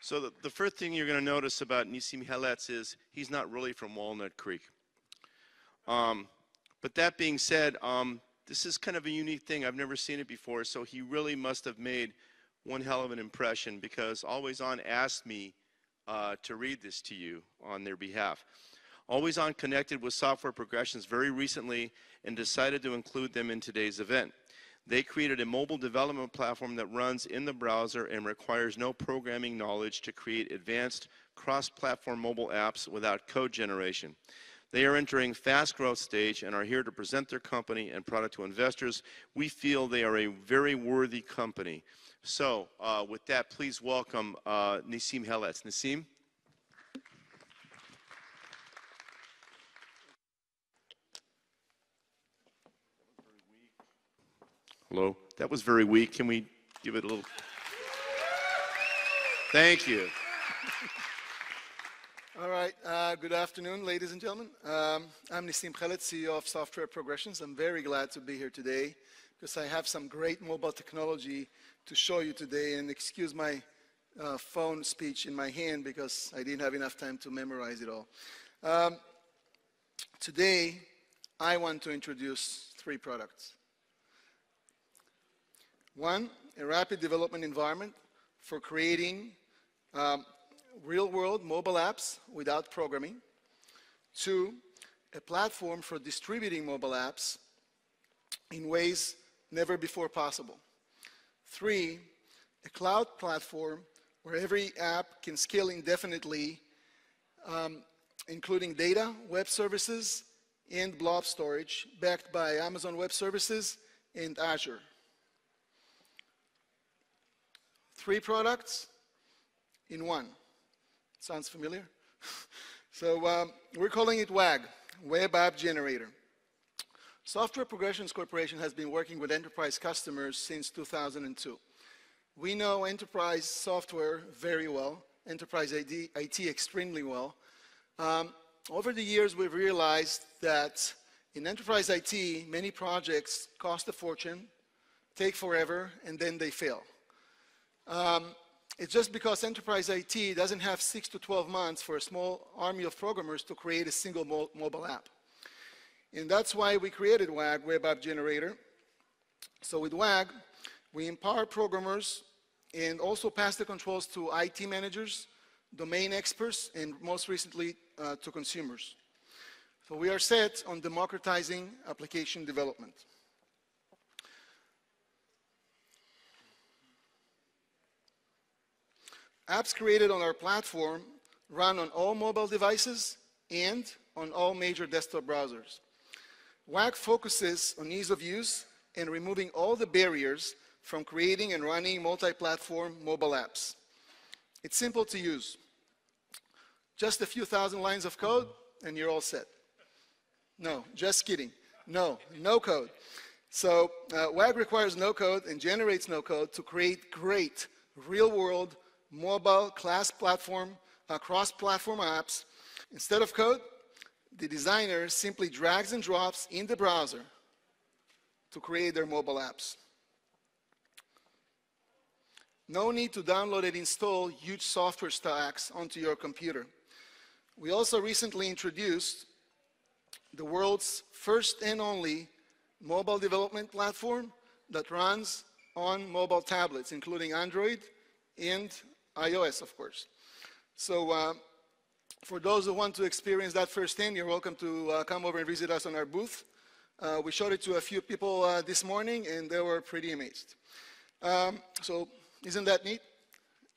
So the first thing you're going to notice about Nisim Heletz is he's not really from Walnut Creek. But that being said, this is kind of a unique thing. I've never seen it before, so he really must have made one hell of an impression, because Always On asked me to read this to you on their behalf. Always On connected with Software Progressions very recently and decided to include them in today's event. They created a mobile development platform that runs in the browser and requires no programming knowledge to create advanced cross-platform mobile apps without code generation. They are entering fast growth stage and are here to present their company and product to investors. We feel they are a very worthy company. So with that, please welcome Nisim Heletz. Nisim? Hello. That was very weak. Can we give it a little? Thank you. All right. Good afternoon, ladies and gentlemen. I'm Nisim Heletz, CEO of Software Progressions. I'm very glad to be here today because I have some great mobile technology to show you today. And excuse my phone speech in my hand because I didn't have enough time to memorize it all. Today, I want to introduce three products. One, a rapid development environment for creating real-world mobile apps without programming. Two, a platform for distributing mobile apps in ways never before possible. Three, a cloud platform where every app can scale indefinitely, including data, web services, and blob storage, backed by Amazon Web Services and Azure. Three products in one. Sounds familiar? So we're calling it WAG, Web App Generator. Software Progressions Corporation has been working with enterprise customers since 2002. We know enterprise software very well, enterprise IT extremely well. Over the years, we've realized that in enterprise IT, many projects cost a fortune, take forever, and then they fail. It's just because enterprise IT doesn't have 6 to 12 months for a small army of programmers to create a single mobile app. And that's why we created WAG, Web App Generator. So with WAG, we empower programmers and also pass the controls to IT managers, domain experts, and most recently to consumers. So we are set on democratizing application development. Apps created on our platform run on all mobile devices and on all major desktop browsers. WAG focuses on ease of use and removing all the barriers from creating and running multi-platform mobile apps. It's simple to use. Just a few thousand lines of code and you're all set. No, just kidding. No, no code. So WAG requires no code and generates no code to create great real-world mobile cross-platform apps. Instead of code, the designer simply drags and drops in the browser to create their mobile apps. No need to download and install huge software stacks onto your computer. We also recently introduced the world's first and only mobile development platform that runs on mobile tablets, including Android and iOS, of course. So for those who want to experience that firsthand, you're welcome to come over and visit us on our booth. We showed it to a few people this morning, and they were pretty amazed. So isn't that neat?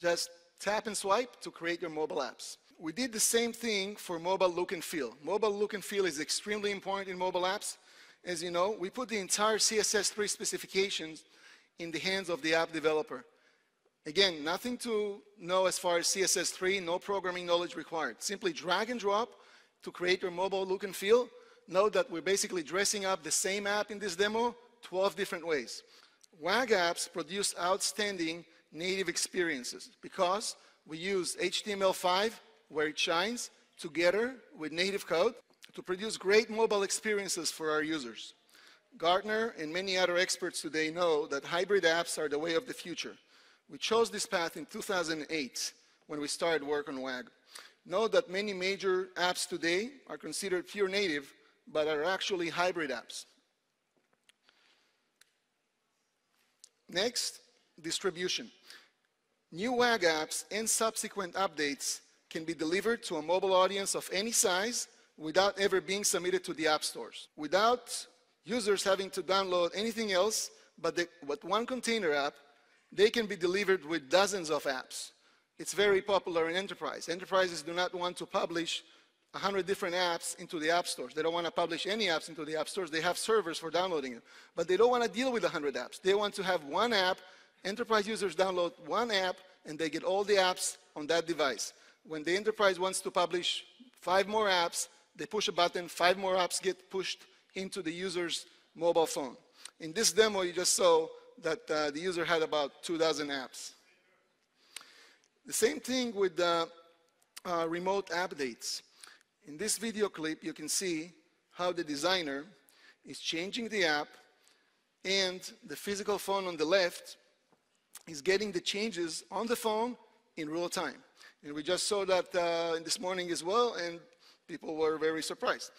Just tap and swipe to create your mobile apps. We did the same thing for mobile look and feel. Mobile look and feel is extremely important in mobile apps. As you know, we put the entire CSS3 specifications in the hands of the app developer. Again, nothing to know as far as CSS3, no programming knowledge required. Simply drag and drop to create your mobile look and feel. Note that we're basically dressing up the same app in this demo 12 different ways. WAG apps produce outstanding native experiences because we use HTML5, where it shines, together with native code to produce great mobile experiences for our users. Gartner and many other experts today know that hybrid apps are the way of the future. We chose this path in 2008 when we started work on WAG. Note that many major apps today are considered pure native, but are actually hybrid apps. Next, distribution. New WAG apps and subsequent updates can be delivered to a mobile audience of any size without ever being submitted to the app stores, without users having to download anything else but with one container app. They can be delivered with dozens of apps. It's very popular in enterprise. Enterprises do not want to publish 100 different apps into the app stores. They don't want to publish any apps into the app stores. They have servers for downloading them, but they don't want to deal with 100 apps. They want to have one app. Enterprise users download one app and they get all the apps on that device. When the enterprise wants to publish 5 more apps, they push a button, 5 more apps get pushed into the user's mobile phone. In this demo, you just saw that the user had about 2 dozen apps. The same thing with remote updates. In this video clip, you can see how the designer is changing the app and the physical phone on the left is getting the changes on the phone in real time. And we just saw that this morning as well, and people were very surprised.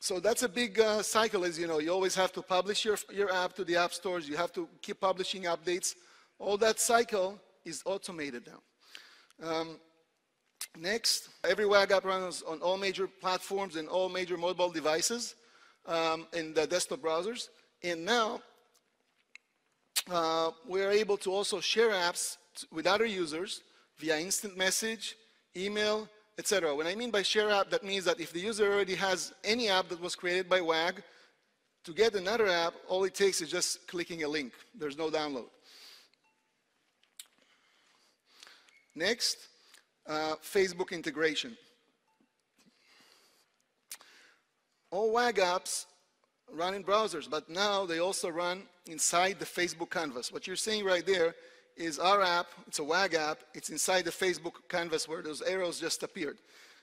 So that's a big cycle, as you know. You always have to publish your app to the app stores. You have to keep publishing updates. All that cycle is automated now. Next, every WAG app runs on all major platforms and all major mobile devices and the desktop browsers. And now we're able to also share apps with other users via instant message, email, etc. When I mean by share app, that means that if the user already has any app that was created by WAG, to get another app, all it takes is just clicking a link. There's no download. Next, Facebook integration. All WAG apps run in browsers, but now they also run inside the Facebook canvas. What you're seeing right there is our app. It's a WAG app. It's inside the Facebook canvas where those arrows just appeared.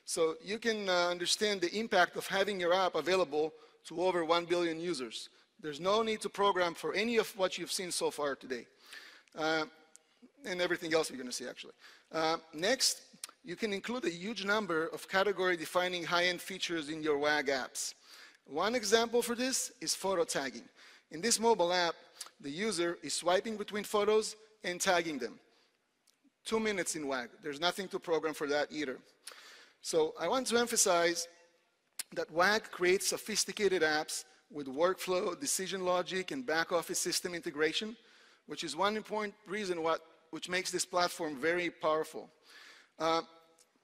So you can understand the impact of having your app available to over 1 billion users. There's no need to program for any of what you've seen so far today. And everything else you're going to see, actually. Next, you can include a huge number of category-defining high-end features in your WAG apps. One example for this is photo tagging. In this mobile app, the user is swiping between photos and tagging them. 2 minutes in WAG. There's nothing to program for that either. So I want to emphasize that WAG creates sophisticated apps with workflow, decision logic, and back office system integration, which is one important reason which makes this platform very powerful.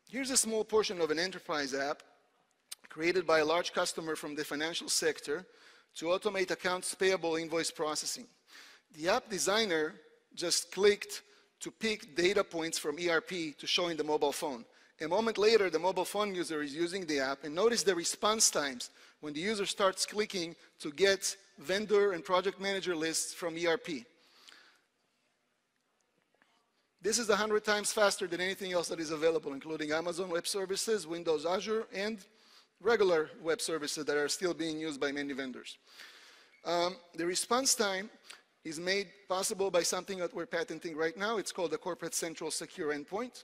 Here's a small portion of an enterprise app created by a large customer from the financial sector to automate accounts payable invoice processing. The app designer just clicked to pick data points from ERP to show in the mobile phone. A moment later, the mobile phone user is using the app, and notice the response times when the user starts clicking to get vendor and project manager lists from ERP. This is 100 times faster than anything else that is available, including Amazon Web Services, Windows Azure, and regular web services that are still being used by many vendors. The response time is made possible by something that we're patenting right now. It's called the Corporate Central Secure Endpoint.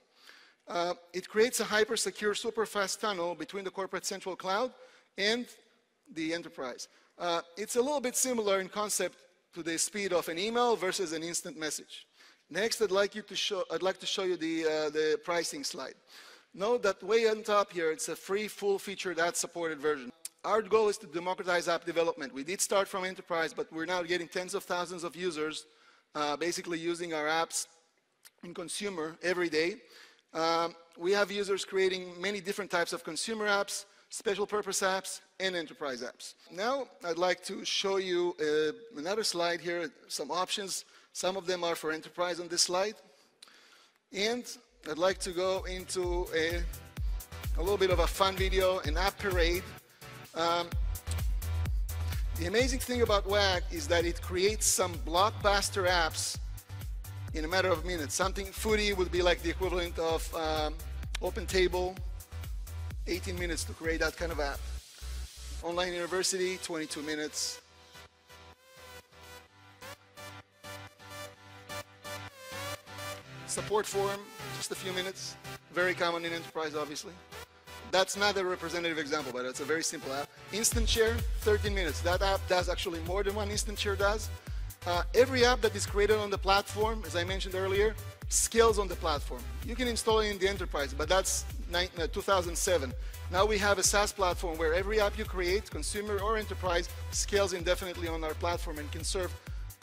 It creates a hyper-secure, super-fast tunnel between the Corporate Central Cloud and the enterprise. It's a little bit similar in concept to the speed of an email versus an instant message. Next, I'd like to show you the pricing slide. Note that way on top here, it's a free, full-featured, ad-supported version. Our goal is to democratize app development. We did start from enterprise, but we're now getting tens of thousands of users basically using our apps in consumer every day. We have users creating many different types of consumer apps, special purpose apps, and enterprise apps. Now, I'd like to show you another slide here, some options. Some of them are for enterprise on this slide. And I'd like to go into a little bit of a fun video, an app parade. The amazing thing about WAG is that it creates some blockbuster apps in a matter of minutes. Something foodie would be like the equivalent of OpenTable, 18 minutes to create that kind of app. Online University, 22 minutes. support forum, just a few minutes, very common in enterprise, obviously. That's not a representative example, but it's a very simple app. Instant Share, 13 minutes. That app does actually more than one Instant Share does. Every app that is created on the platform, as I mentioned earlier, scales on the platform. You can install it in the enterprise, but that's 2007. Now we have a SaaS platform where every app you create, consumer or enterprise, scales indefinitely on our platform and can serve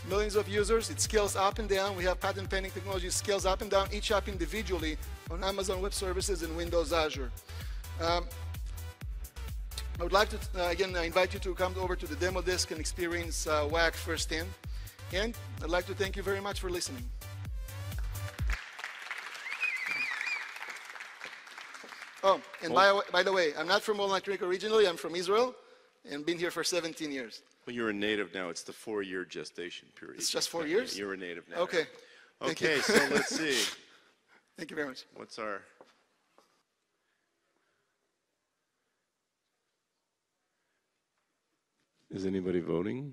millions of users. It scales up and down. We have patent pending technology. It scales up and down, each app individually, on Amazon Web Services and Windows Azure. I would like to, again, I invite you to come over to the demo desk and experience WAC firsthand. And I'd like to thank you very much for listening. Oh, and by the way, I'm not from Old Greek originally. I'm from Israel and been here for 17 years. Well, you're a native now. It's the 4-year gestation period. It's just 4 years? You're a native now. Okay. Okay, so let's see. Thank you very much. What's our... Is anybody voting?